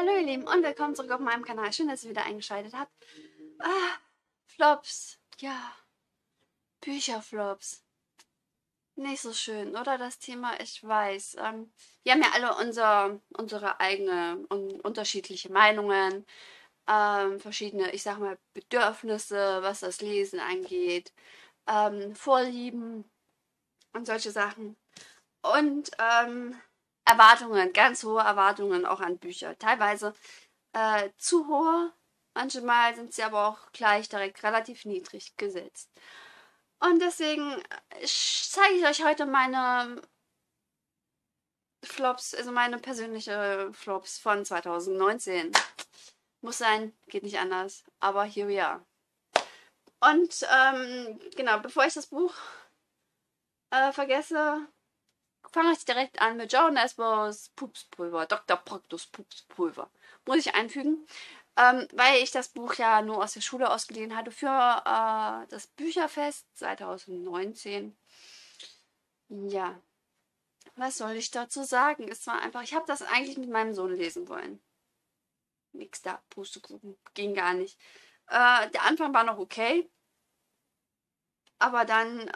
Hallo ihr Lieben und willkommen zurück auf meinem Kanal. Schön, dass ihr wieder eingeschaltet habt. Flops. Ja. Bücherflops. Nicht so schön, oder? Das Thema, ich weiß. Wir haben ja alle unsere eigenen und unterschiedliche Meinungen. Verschiedene, ich sag mal, Bedürfnisse, was das Lesen angeht. Vorlieben und solche Sachen. Und Erwartungen, ganz hohe Erwartungen auch an Bücher. Teilweise zu hohe, manchmal sind sie aber auch gleich direkt relativ niedrig gesetzt. Und deswegen zeige ich euch heute meine Flops, also meine persönliche Flops von 2019. Muss sein, geht nicht anders, aber here we are. Und genau, bevor ich das Buch vergesse, fange ich direkt an mit Jo Nesbøs Pupspulver, Doktor Proktors Pupspulver. Muss ich einfügen, weil ich das Buch ja nur aus der Schule ausgeliehen hatte für das Bücherfest 2019. Ja, was soll ich dazu sagen? Es war einfach, ich habe das eigentlich mit meinem Sohn lesen wollen. Nix da, Pustekuchen, ging gar nicht. Der Anfang war noch okay. Aber dann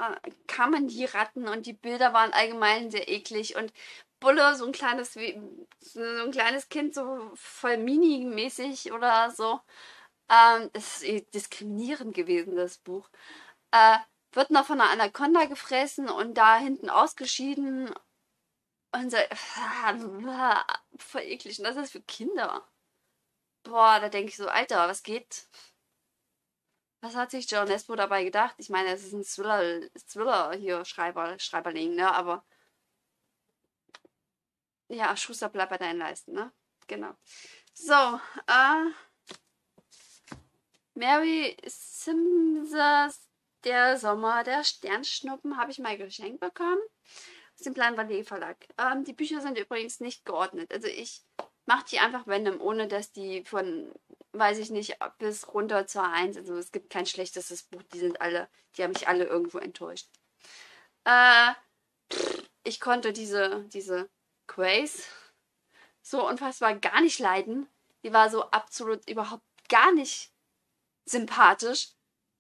kamen die Ratten und die Bilder waren allgemein sehr eklig. Und Bulle, so ein kleines Kind, so voll mini-mäßig oder so. Es ist diskriminierend gewesen, das Buch. Wird noch von einer Anaconda gefressen und da hinten ausgeschieden. Und so, voll eklig. Und das ist für Kinder. Boah, da denke ich so, Alter, was geht? Was hat sich Jo Nesbø dabei gedacht? Ich meine, es ist ein Thriller hier, Schreiberling, ne? Aber ja, Schuster, bleibt bei deinen Leisten, ne? Genau. So, Mary Simser, Der Sommer der Sternschnuppen, habe ich mal geschenkt bekommen. Aus dem Plan-Verlag. Die Bücher sind übrigens nicht geordnet. Also ich mache die einfach random, ohne dass die von, weiß ich nicht, bis runter zur 1. Also es gibt kein schlechtestes Buch. Die haben mich alle irgendwo enttäuscht. Ich konnte diese Quays so unfassbar gar nicht leiden. Die war so absolut überhaupt gar nicht sympathisch.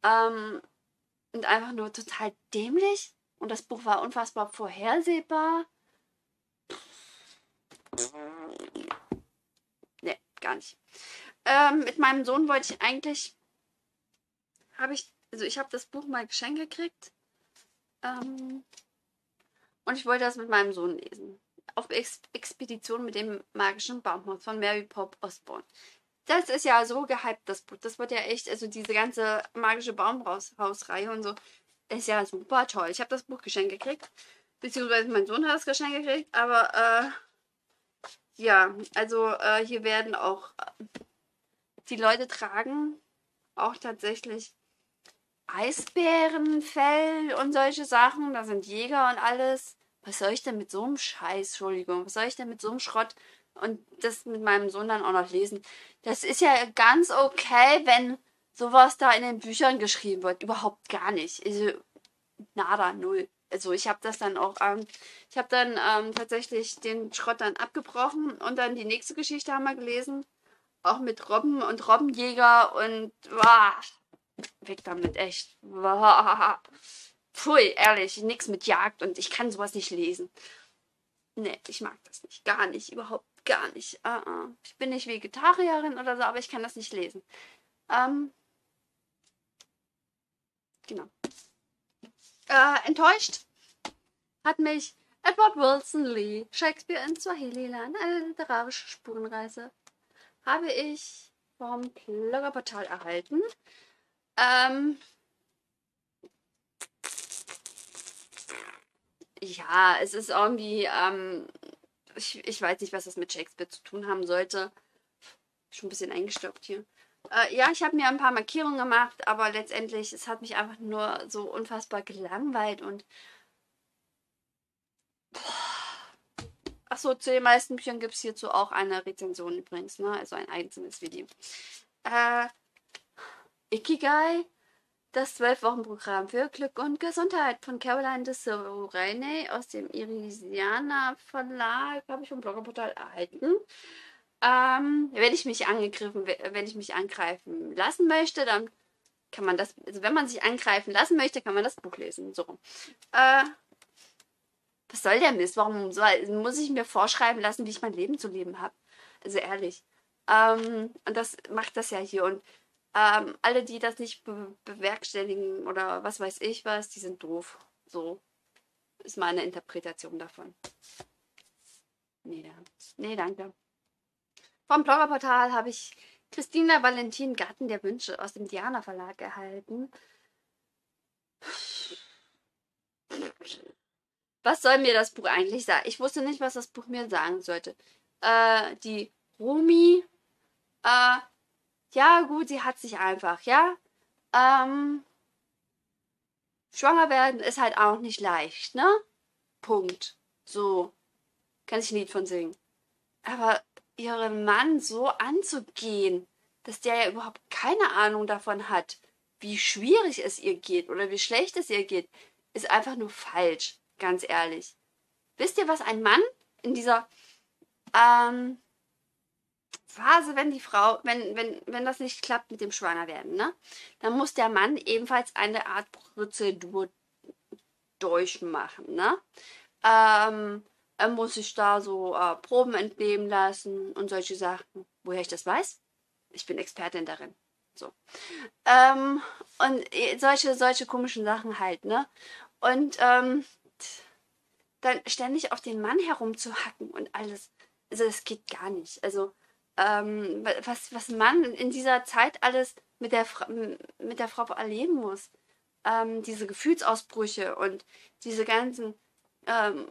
Und einfach nur total dämlich. Und das Buch war unfassbar vorhersehbar. Ne, gar nicht. Mit meinem Sohn wollte ich eigentlich, also ich habe das Buch mal geschenkt gekriegt und ich wollte das mit meinem Sohn lesen. Auf Expedition mit dem magischen Baumhaus von Mary Pop Osborne. Das ist ja so gehypt, das Buch. Das wird ja echt, also diese ganze magische Baumhaus-Reihe und so, ist ja super toll. Ich habe das Buch geschenkt gekriegt, beziehungsweise mein Sohn hat das geschenkt gekriegt, aber ja, also hier werden auch die Leute tragen auch tatsächlich Eisbärenfell und solche Sachen. Da sind Jäger und alles. Was soll ich denn mit so einem Scheiß, Entschuldigung, was soll ich denn mit so einem Schrott und das mit meinem Sohn dann auch noch lesen? Das ist ja ganz okay, wenn sowas da in den Büchern geschrieben wird. Überhaupt gar nicht. Also, nada, null. Also ich habe das dann auch, ich habe dann tatsächlich den Schrott dann abgebrochen und dann die nächste Geschichte haben wir gelesen. Auch mit Robben und Robbenjäger und weg damit, echt. Pfui, ehrlich, nix mit Jagd und ich kann sowas nicht lesen. Nee, ich mag das nicht. Gar nicht, überhaupt gar nicht. Ich bin nicht Vegetarierin oder so, aber ich kann das nicht lesen. Genau. Enttäuscht hat mich Edward Wilson Lee, Shakespeare in Swahililand, eine literarische Spurenreise, habe ich vom Bloggerportal erhalten. Ja, es ist irgendwie, ich weiß nicht, was das mit Shakespeare zu tun haben sollte. Schon ein bisschen eingestockt hier. Ja, ich habe mir ein paar Markierungen gemacht, aber letztendlich, es hat mich einfach nur so unfassbar gelangweilt und achso, zu den meisten Büchern gibt es hierzu auch eine Rezension übrigens, ne? Also ein einzelnes Video. Ikigai, das 12-Wochen-Programm für Glück und Gesundheit von Caroline de Saureinay aus dem Irisiana-Verlag, habe ich vom Bloggerportal erhalten. Wenn ich mich angreifen lassen möchte, dann kann man das, also wenn man sich angreifen lassen möchte, kann man das Buch lesen. So rum. Was soll der Mist? Warum muss ich mir vorschreiben lassen, wie ich mein Leben zu leben habe? Also ehrlich. Und das macht das ja hier. Und alle, die das nicht bewerkstelligen oder was weiß ich was, die sind doof. So ist meine Interpretation davon. Nee, danke. Vom Bloggerportal habe ich Christina Valentin, Garten der Wünsche, aus dem Diana-Verlag erhalten. Was soll mir das Buch eigentlich sagen? Ich wusste nicht, was das Buch mir sagen sollte. Die Rumi, ja gut, sie hat sich einfach, ja. Schwanger werden ist halt auch nicht leicht, ne? Punkt. So. Kann ich ein Lied von singen. Aber ihren Mann so anzugehen, dass der ja überhaupt keine Ahnung davon hat, wie schwierig es ihr geht oder wie schlecht es ihr geht, ist einfach nur falsch, ganz ehrlich. Wisst ihr, was ein Mann in dieser Phase, wenn die Frau, wenn das nicht klappt mit dem Schwangerwerden, ne, dann muss der Mann ebenfalls eine Art Prozedur durchmachen, ne? Er muss sich da so Proben entnehmen lassen und solche Sachen. Woher ich das weiß? Ich bin Expertin darin. So. Und solche komischen Sachen halt, ne? Und dann ständig auf den Mann herumzuhacken und alles. Also das geht gar nicht. Also was man in dieser Zeit alles mit der Frau erleben muss. Diese Gefühlsausbrüche und diese ganzen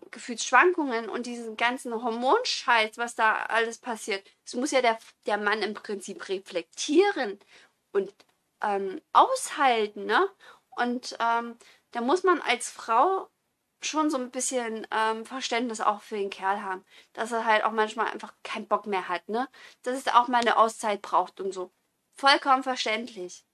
Gefühlsschwankungen und diesen ganzen Hormonscheiß, was da alles passiert. Das muss ja der Mann im Prinzip reflektieren und aushalten, ne? Und da muss man als Frau schon so ein bisschen Verständnis auch für den Kerl haben, dass er halt auch manchmal einfach keinen Bock mehr hat, ne? Dass es auch mal eine Auszeit braucht und so. Vollkommen verständlich.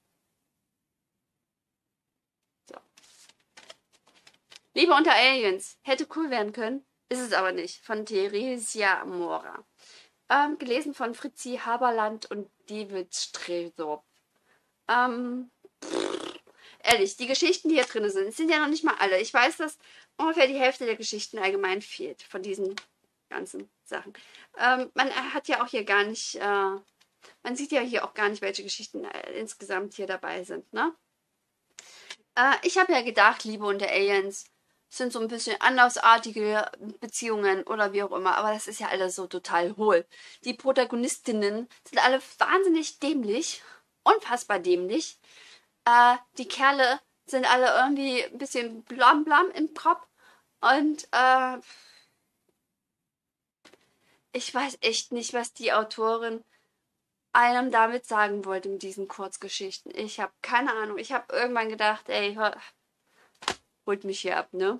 Liebe unter Aliens. Hätte cool werden können, ist es aber nicht. Von Theresia Mora. Gelesen von Fritzi Haberland und David Stredow. Ehrlich, die Geschichten, die hier drin sind ja noch nicht mal alle. Ich weiß, dass ungefähr die Hälfte der Geschichten allgemein fehlt. Von diesen ganzen Sachen. Man hat ja auch hier gar nicht, man sieht ja hier auch gar nicht, welche Geschichten insgesamt hier dabei sind, ne? Ich habe ja gedacht, Liebe unter Aliens sind so ein bisschen andersartige Beziehungen oder wie auch immer. Aber das ist ja alles so total hohl. Die Protagonistinnen sind alle wahnsinnig dämlich. Unfassbar dämlich. Die Kerle sind alle irgendwie ein bisschen blam im Kopf. Und ich weiß echt nicht, was die Autorin einem damit sagen wollte mit diesen Kurzgeschichten. Ich habe keine Ahnung. Ich habe irgendwann gedacht, ey, holt mich hier ab, ne?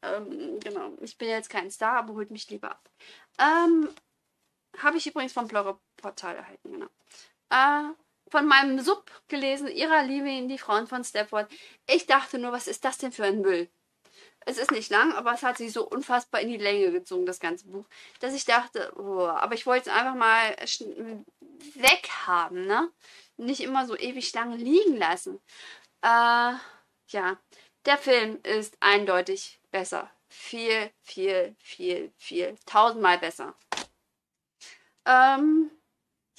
Genau. Ich bin jetzt kein Star, aber holt mich lieber ab. Habe ich übrigens vom Bloggerportal erhalten, genau. Von meinem Sub gelesen, ihrer Liebe in die Frauen von Stepford. Ich dachte nur, was ist das denn für ein Müll? Es ist nicht lang, aber es hat sich so unfassbar in die Länge gezogen, das ganze Buch, dass ich dachte, oh, aber ich wollte es einfach mal weghaben, ne? Nicht immer so ewig lange liegen lassen. Ja, der Film ist eindeutig besser. Viel. 1000-mal besser.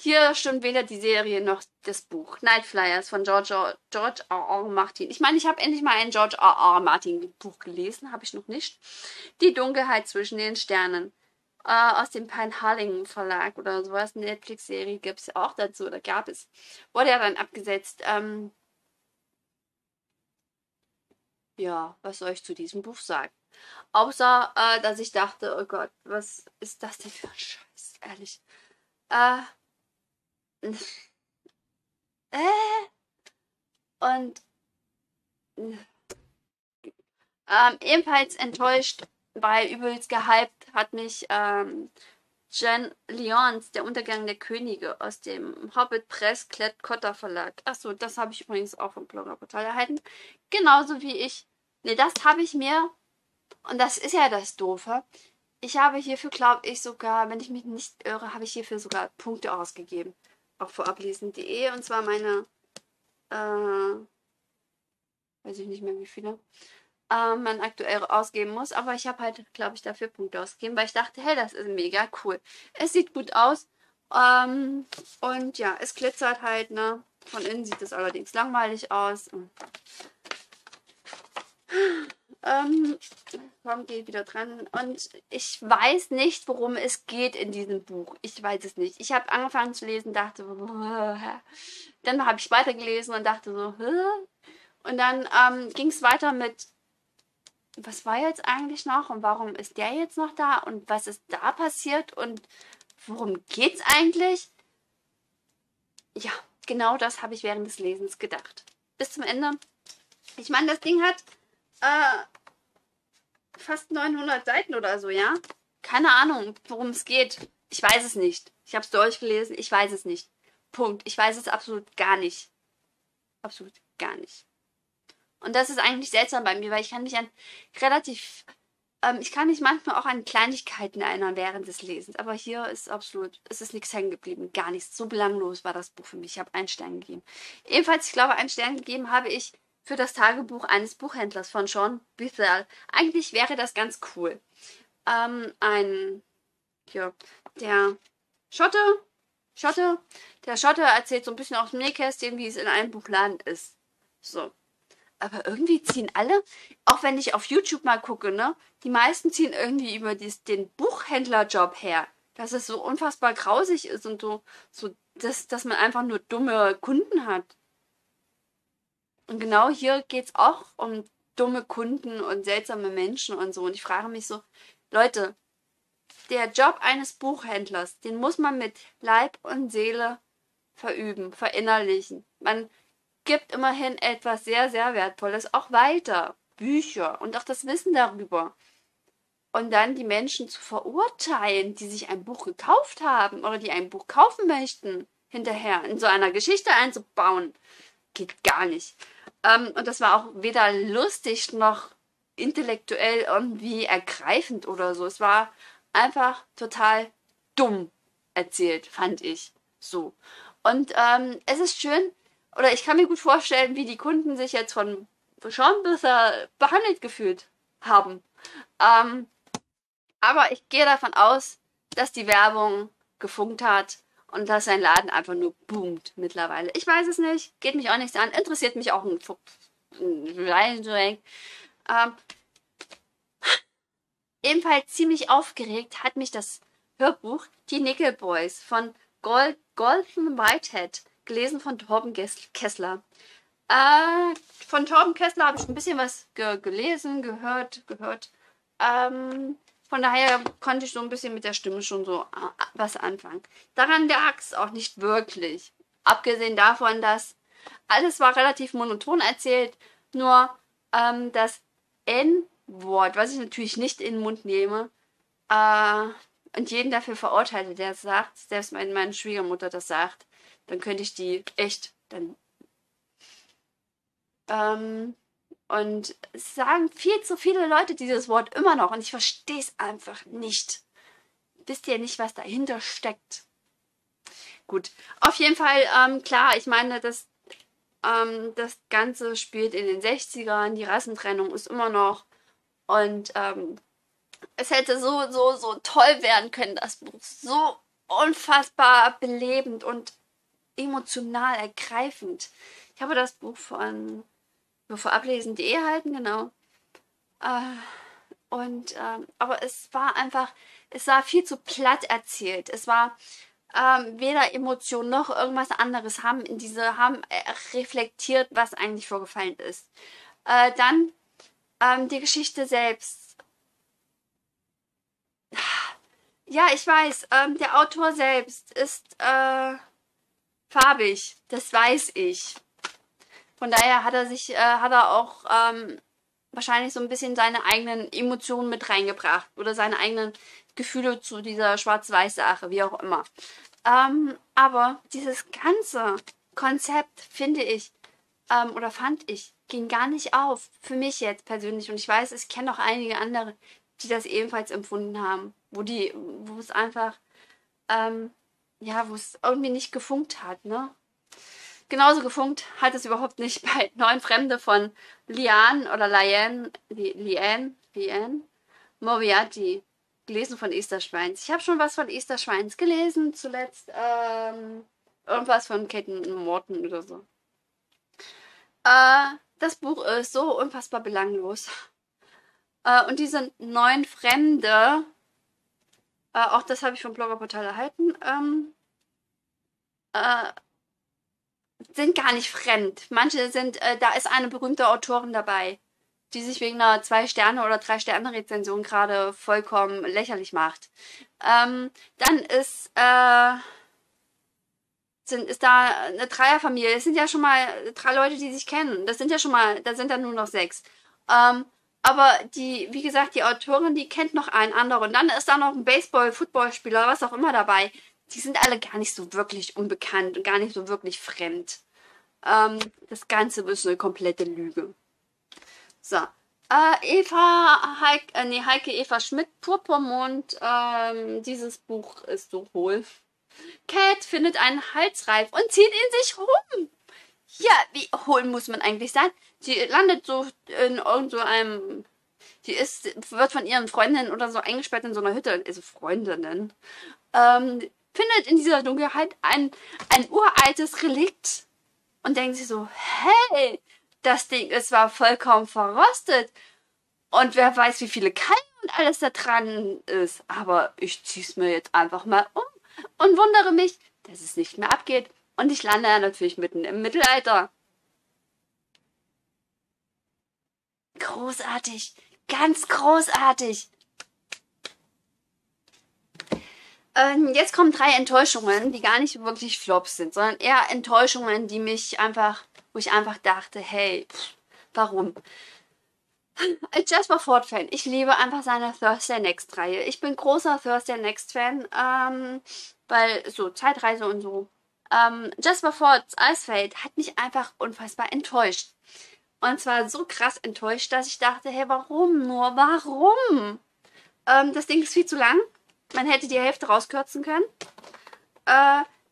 Hier stimmt weder die Serie noch das Buch. Nightfliers von George R. R. Martin. Ich meine, ich habe endlich mal ein George R. R. Martin Buch gelesen. Habe ich noch nicht. Die Dunkelheit zwischen den Sternen. Aus dem Penhaligon Verlag oder sowas. Eine Netflix-Serie gibt es auch dazu. Oder gab es. Wurde ja dann abgesetzt. Ja, was soll ich zu diesem Buch sagen? Außer, dass ich dachte, oh Gott, was ist das denn für ein Scheiß? Ehrlich. Und ebenfalls enttäuscht, weil übelst gehypt hat mich Jen Lyons, Der Untergang der Könige, aus dem Hobbit-Press-Klett-Cotta Verlag. Achso, das habe ich übrigens auch vom Bloggerportal erhalten. Genauso wie ich. Ne, das habe ich mir. Und das ist ja das Doofe. Ich habe hierfür, glaube ich, sogar, wenn ich mich nicht irre, habe ich hierfür sogar Punkte ausgegeben. Auch für ablesen.de. Und zwar meine, weiß ich nicht mehr wie viele, man aktuell ausgeben muss. Aber ich habe halt, glaube ich, dafür Punkte ausgegeben, weil ich dachte, hey, das ist mega cool. Es sieht gut aus. Und ja, es glitzert halt, ne. Von innen sieht es allerdings langweilig aus. Komm, geht wieder dran. Und ich weiß nicht, worum es geht in diesem Buch. Ich weiß es nicht. Ich habe angefangen zu lesen, dachte, dann habe ich weitergelesen und dachte so, und dann ging es weiter mit, was war jetzt eigentlich noch und warum ist der jetzt noch da und was ist da passiert und worum geht's eigentlich? Ja, genau das habe ich während des Lesens gedacht. Bis zum Ende. Ich meine, das Ding hat fast 900 Seiten oder so, ja? Keine Ahnung, worum es geht. Ich weiß es nicht. Ich habe es durchgelesen, ich weiß es nicht. Punkt. Ich weiß es absolut gar nicht. Absolut gar nicht. Und das ist eigentlich seltsam bei mir, weil ich kann mich an relativ... ich kann mich manchmal auch an Kleinigkeiten erinnern während des Lesens. Aber hier ist absolut, es ist nichts hängen geblieben. Gar nichts. So belanglos war das Buch für mich. Ich habe einen Stern gegeben. Ebenfalls, ich glaube, einen Stern gegeben habe ich für das Tagebuch eines Buchhändlers von Sean Bithall. Eigentlich wäre das ganz cool. Der Schotte. Der Schotte erzählt so ein bisschen aus dem Nähkästchen, wie es in einem Buchladen ist. So. Aber irgendwie ziehen alle, auch wenn ich auf YouTube mal gucke, ne? Die meisten ziehen irgendwie über den Buchhändlerjob her. Dass es so unfassbar grausig ist und dass man einfach nur dumme Kunden hat. Und genau hier geht es auch um dumme Kunden und seltsame Menschen und so. Und ich frage mich so, Leute, der Job eines Buchhändlers, den muss man mit Leib und Seele verüben, verinnerlichen. Man gibt immerhin etwas sehr, sehr Wertvolles auch weiter. Bücher und auch das Wissen darüber. Und dann die Menschen zu verurteilen, die sich ein Buch gekauft haben oder die ein Buch kaufen möchten, hinterher in so einer Geschichte einzubauen, geht gar nicht. Und das war auch weder lustig noch intellektuell irgendwie ergreifend oder so. Es war einfach total dumm erzählt, fand ich so. Und es ist schön, oder ich kann mir gut vorstellen, wie die Kunden sich jetzt von Sean Bithall behandelt gefühlt haben. Aber ich gehe davon aus, dass die Werbung gefunkt hat. Und dass sein Laden einfach nur boomt mittlerweile. Ich weiß es nicht. Geht mich auch nichts an. Interessiert mich auch ein ebenfalls ziemlich aufgeregt hat mich das Hörbuch Die Nickel Boys von Golden Whitehead. Gelesen von Torben Kessler. Von Torben Kessler habe ich ein bisschen was gelesen, gehört. Von daher konnte ich so ein bisschen mit der Stimme schon so was anfangen. Daran lag es auch nicht wirklich. Abgesehen davon, dass alles war relativ monoton erzählt. Nur das N-Wort, was ich natürlich nicht in den Mund nehme. Und jeden dafür verurteile, der es sagt. Selbst wenn meine Schwiegermutter das sagt. Dann könnte ich die echt... dann und es sagen viel zu viele Leute dieses Wort immer noch. Und ich verstehe es einfach nicht. Wisst ihr nicht, was dahinter steckt? Gut, auf jeden Fall, klar, ich meine, das Ganze spielt in den 60ern. Die Rassentrennung ist immer noch. Und es hätte so toll werden können, das Buch. So unfassbar belebend und emotional ergreifend. Ich habe das Buch von... vor ablesen.de erhalten, genau. Aber es war einfach, es war viel zu platt erzählt. Es war weder Emotion noch irgendwas anderes haben reflektiert, was eigentlich vorgefallen ist. Dann die Geschichte selbst. Ja, ich weiß, der Autor selbst ist farbig, das weiß ich. Von daher hat er auch wahrscheinlich so ein bisschen seine eigenen Emotionen mit reingebracht. Oder seine eigenen Gefühle zu dieser Schwarz-Weiß-Sache, wie auch immer. Aber dieses ganze Konzept, finde ich, oder fand ich, ging gar nicht auf. Für mich jetzt persönlich. Und ich weiß, ich kenne auch einige andere, die das ebenfalls empfunden haben, wo es einfach, ja, wo es irgendwie nicht gefunkt hat, ne? Genauso gefunkt hat es überhaupt nicht bei Neun Fremde von Liane Moriarty, gelesen von Esther Schweins. Ich habe schon was von Esther Schweins gelesen, zuletzt irgendwas von Kate Morton oder so. Das Buch ist so unfassbar belanglos. Und diese Neun Fremde, auch das habe ich vom Bloggerportal erhalten, sind gar nicht fremd. Manche sind, da ist eine berühmte Autorin dabei, die sich wegen einer 2-Sterne- oder 3-Sterne-Rezension gerade vollkommen lächerlich macht. Dann ist, ist da eine Dreierfamilie. Es sind ja schon mal 3 Leute, die sich kennen. Das sind ja schon mal, da sind dann nur noch 6. Aber die, wie gesagt, die Autorin, die kennt noch einen anderen. Und dann ist da noch ein Baseball-, Footballspieler, was auch immer dabei. Die sind alle gar nicht so wirklich unbekannt und gar nicht so wirklich fremd. Das Ganze ist eine komplette Lüge. So, Heike Eva Schmidt, Purpurmond, dieses Buch ist so hohl. Cat findet einen Halsreif und zieht ihn sich rum. Ja, wie hohl muss man eigentlich sein? Die landet so in irgend so einem... wird von ihren Freundinnen oder so eingesperrt in so einer Hütte. Also Freundinnen. Findet in dieser Dunkelheit ein uraltes Relikt und denkt sich so, hey, das Ding ist zwar vollkommen verrostet und wer weiß, wie viele Keime und alles da dran ist, aber ich zieh's mir jetzt einfach mal um und wundere mich, dass es nicht mehr abgeht und ich lande ja natürlich mitten im Mittelalter. Großartig, ganz großartig. Jetzt kommen 3 Enttäuschungen, die gar nicht wirklich Flops sind, sondern eher Enttäuschungen, die mich einfach, wo ich einfach dachte, hey, warum? Als Jasper Fforde-Fan, ich liebe einfach seine Thursday Next-Reihe. Ich bin großer Thursday Next-Fan, weil so Zeitreise und so. Jasper Ffordes Icefade hat mich einfach unfassbar enttäuscht. Und zwar so krass enttäuscht, dass ich dachte, hey, warum nur? Warum? Das Ding ist viel zu lang. Man hätte die Hälfte rauskürzen können.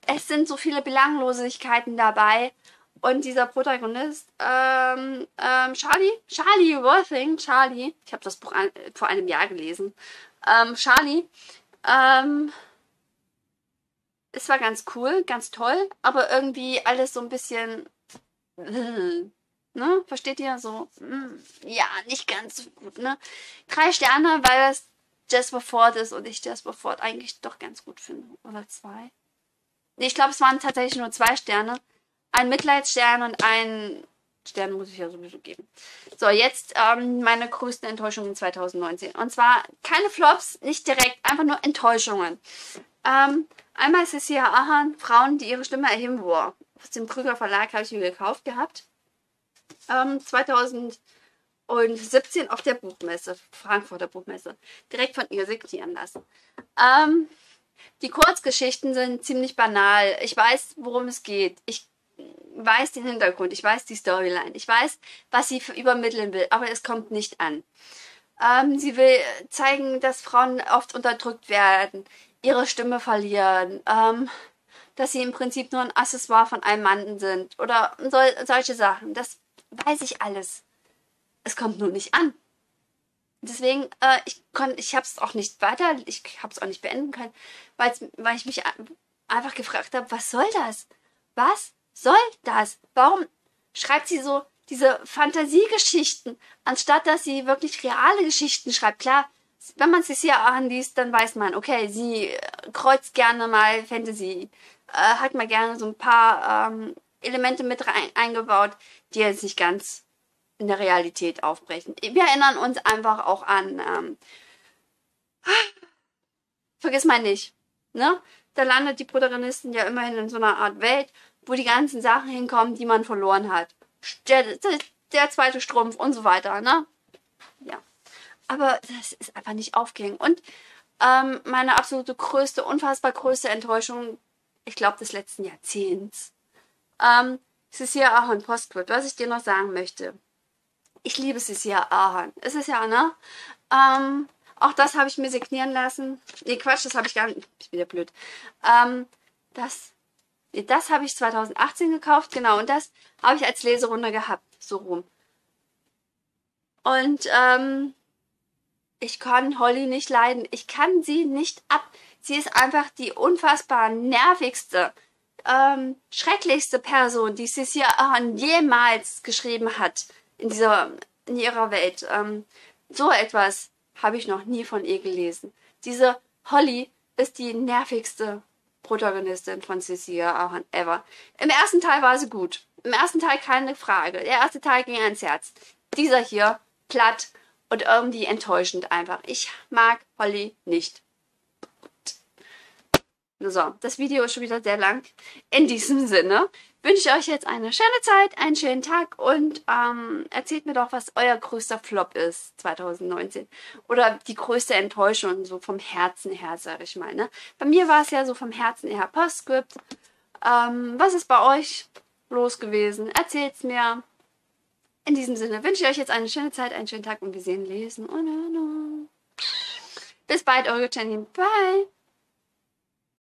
Es sind so viele Belanglosigkeiten dabei. Und dieser Protagonist, Charlie Worthing, ich habe das Buch vor einem Jahr gelesen. Es war ganz cool, ganz toll, aber irgendwie alles so ein bisschen, ne? Versteht ihr? So, ja, nicht ganz so gut, ne? 3 Sterne, weil das Jasper Fforde ist und ich Jasper Fforde eigentlich doch ganz gut finde. Oder 2. Nee, ich glaube, es waren tatsächlich nur 2 Sterne. Ein Mitleidsstern und ein Stern muss ich ja sowieso geben. So, jetzt meine größten Enttäuschungen 2019. Und zwar keine Flops, nicht direkt, einfach nur Enttäuschungen. Einmal Cecelia Ahern, Frauen, die ihre Stimme erheben. War. Aus dem Krüger Verlag habe ich mir gekauft gehabt. 2017 auf der Buchmesse, Frankfurter Buchmesse, direkt von ihr signieren lassen. Die Kurzgeschichten sind ziemlich banal. Ich weiß, worum es geht. Ich weiß den Hintergrund. Ich weiß die Storyline. Ich weiß, was sie übermitteln will, aber es kommt nicht an. Sie will zeigen, dass Frauen oft unterdrückt werden, ihre Stimme verlieren, dass sie im Prinzip nur ein Accessoire von einem Mann sind oder solche Sachen. Das weiß ich alles. Es kommt nur nicht an. Deswegen, ich habe es auch nicht weiter, ich habe es auch nicht beenden können, weil ich mich einfach gefragt habe, was soll das? Was soll das? Warum schreibt sie so diese Fantasiegeschichten, anstatt dass sie wirklich reale Geschichten schreibt? Klar, wenn man es hier anliest, dann weiß man, okay, sie kreuzt gerne mal Fantasy, hat mal gerne so ein paar Elemente mit eingebaut, die jetzt nicht ganz in der Realität aufbrechen. Wir erinnern uns einfach auch an vergiss mal nicht, ne? Da landet die Protagonistin ja immerhin in so einer Art Welt, wo die ganzen Sachen hinkommen, die man verloren hat. Der zweite Strumpf und so weiter, ne? Ja. Aber das ist einfach nicht aufgegangen. Und meine absolute größte, unfassbar größte Enttäuschung, ich glaube, des letzten Jahrzehnts. Es ist hier auch ein Postquit, was ich dir noch sagen möchte. Ich liebe Cecelia Ahern. Es ist ja, ne? Auch das habe ich mir signieren lassen. Nee, Quatsch, das habe ich gar nicht. Ist wieder blöd. Das habe ich 2018 gekauft, genau. Und das habe ich als Leserunde gehabt, so rum. Und ich kann Holly nicht leiden. Ich kann sie nicht ab. Sie ist einfach die unfassbar nervigste, schrecklichste Person, die Cecelia Ahern jemals geschrieben hat in ihrer Welt. So etwas habe ich noch nie von ihr gelesen. Diese Holly ist die nervigste Protagonistin von Cecelia Ahern ever. Im ersten Teil war sie gut. Im ersten Teil keine Frage. Der erste Teil ging ans Herz. Dieser hier, platt und irgendwie enttäuschend einfach. Ich mag Holly nicht. So, das Video ist schon wieder sehr lang. In diesem Sinne wünsche ich euch jetzt eine schöne Zeit, einen schönen Tag und erzählt mir doch, was euer größter Flop ist 2019. Oder die größte Enttäuschung, so vom Herzen her, sage ich mal. Ne? Bei mir war es ja so vom Herzen her Postscript. Was ist bei euch los gewesen? Erzählt's mir. In diesem Sinne wünsche ich euch jetzt eine schöne Zeit, einen schönen Tag und wir sehen, lesen und hören. Bis bald, eure Jenny. Bye!